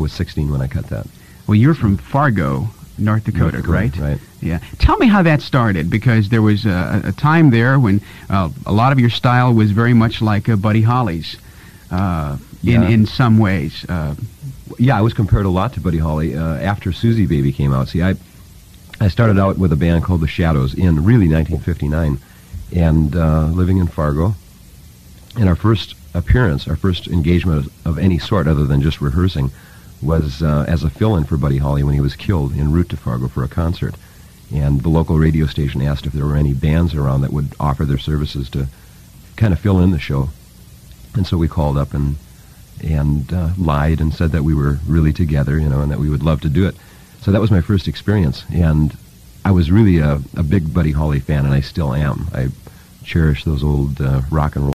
was 16 when I cut that. Well, you're from Fargo, North Dakota, right? Right. Yeah. Tell me how that started, because there was a time there when a lot of your style was very much like Buddy Holly's in some ways. Yeah, I was compared a lot to Buddy Holly after Susie Baby came out. See, I started out with a band called The Shadows in really 1959, and living in Fargo. And our first appearance, our first engagement of any sort other than just rehearsing, was as a fill-in for Buddy Holly when he was killed en route to Fargo for a concert. And the local radio station asked if there were any bands around that would offer their services to kind of fill in the show. And so we called up and lied and said that we were really together, you know, and that we would love to do it. So that was my first experience. And I was really a big Buddy Holly fan, and I still am. I cherish those old rock and roll